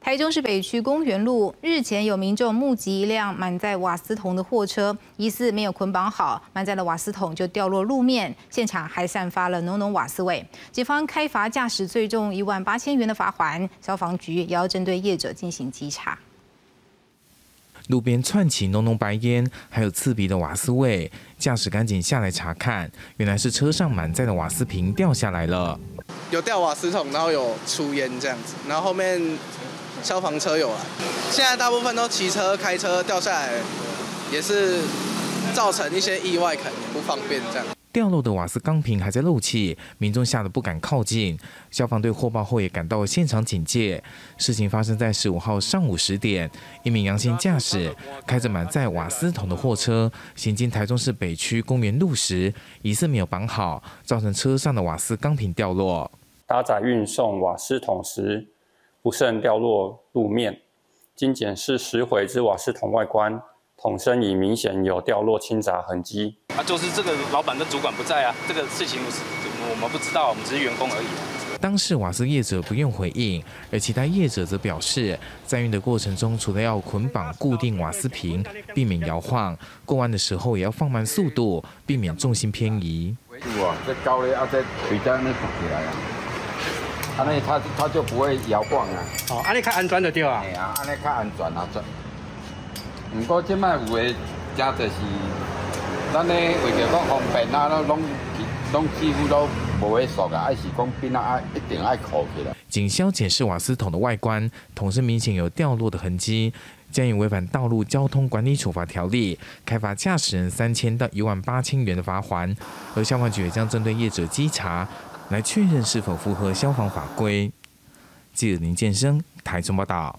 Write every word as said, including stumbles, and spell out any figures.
台中市北区公园路日前有民众目击一辆满载瓦斯桶的货车，疑似没有捆绑好，满载的瓦斯桶就掉落路面，现场还散发了浓浓瓦斯味。警方开罚驾驶最重一万八千元的罚款，消防局也要针对业者进行稽查。 路边窜起浓浓白烟，还有刺鼻的瓦斯味。驾驶赶紧下来查看，原来是车上满载的瓦斯瓶掉下来了，有掉瓦斯桶，然后有出烟这样子，然后后面消防车有来。现在大部分都骑车、开车掉下来，也是造成一些意外，可能不方便这样。掉落的瓦斯钢瓶还在漏气，民众吓得不敢靠近。消防队获报后也赶到现场警戒。事情发生在十五号上午十点，一名杨姓驾驶开着满载瓦斯桶的货车行经台中市北区公园路时，疑似没有绑好，造成车上的瓦斯钢瓶掉落。搭载运送瓦斯桶时，不慎掉落路面。经检视拾回之瓦斯桶外观。 桶身已明显有掉落倾砸痕迹。啊，就是这个老板跟主管不在啊，这个事情我们不知道，我们只是员工而已。当事瓦斯业者不愿回应，而其他业者则表示，在运的过程中，除了要捆绑固定瓦斯瓶，避免摇晃，过弯的时候也要放慢速度，避免重心偏移。哇，这高了啊，这腿在那拱起来啊，啊那它它就不会摇晃啊。哦，安尼较安全就对啊。哎呀，安尼较安全啊，这。 不过即卖有诶，真侪是，咱咧为着讲方便啊，咱拢拢几乎都无会熟啊，还是讲变啊爱一定爱扣起来。警消检视瓦斯桶的外观，桶身明显有掉落的痕迹，将以违反道路交通管理处罚条例，开罚驾驶人三千到一万八千元的罚锾。而消防局也将针对业者稽查，来确认是否符合消防法规。记者林建生台中报道。